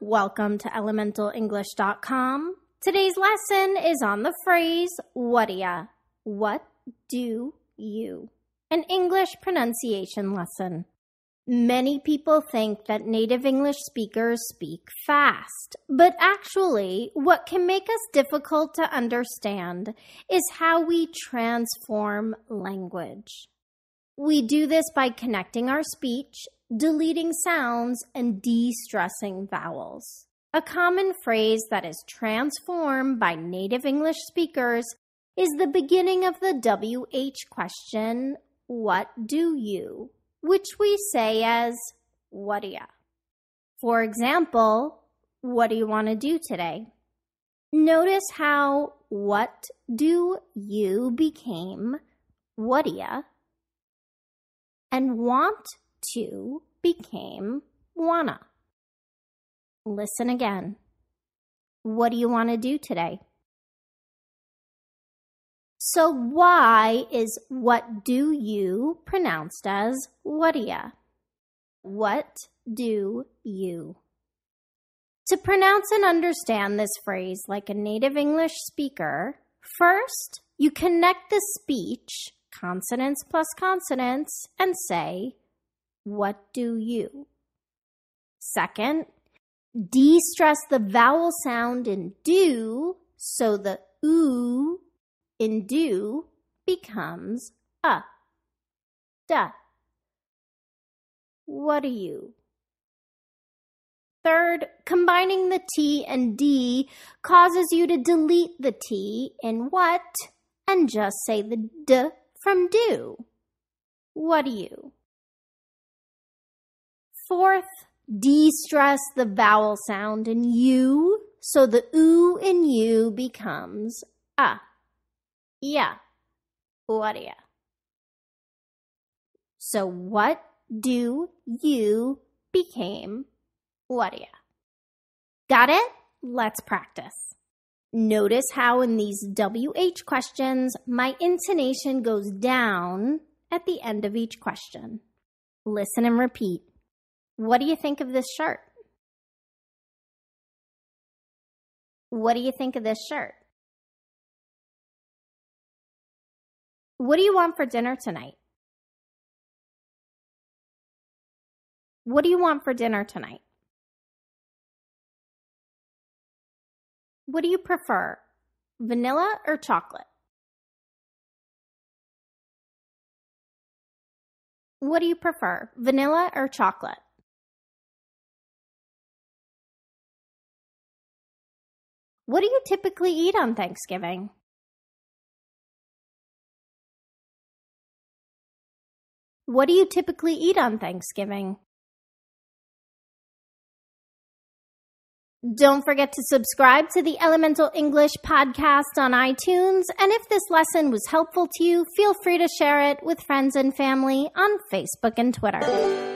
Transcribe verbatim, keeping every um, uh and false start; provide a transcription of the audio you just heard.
Welcome to elemental english dot com. Today's lesson is on the phrase, what do ya? What do you? An English pronunciation lesson. Many people think that native English speakers speak fast, but actually, what can make us difficult to understand is how we transform language. We do this by connecting our speech, deleting sounds, and de-stressing vowels. A common phrase that is transformed by native English speakers is the beginning of the W H question, what do you? Which we say as, what do ya? For example, what do you want to do today? Notice how what do you became what do ya and want to became wanna. Listen again. What do you want to do today? So why is what do you pronounced as what do ya? What do you? To pronounce and understand this phrase like a native English speaker, first you connect the speech, consonants plus consonants, and say, what do you? Second, de-stress the vowel sound in do, so the oo in do becomes a, da. What do you? Third, combining the T and D causes you to delete the T in what and just say the D from do. What do you? Fourth, de-stress the vowel sound in you, so the oo in you becomes a. Yeah, what do ya? So what do you became what do ya? Got it? Let's practice. Notice how in these W H questions, my intonation goes down at the end of each question. Listen and repeat. What do you think of this shirt? What do you think of this shirt? What do you want for dinner tonight? What do you want for dinner tonight? What do you prefer, vanilla or chocolate? What do you prefer, vanilla or chocolate? What do you typically eat on Thanksgiving? What do you typically eat on Thanksgiving? Don't forget to subscribe to the Elemental English podcast on iTunes. And if this lesson was helpful to you, feel free to share it with friends and family on Facebook and Twitter.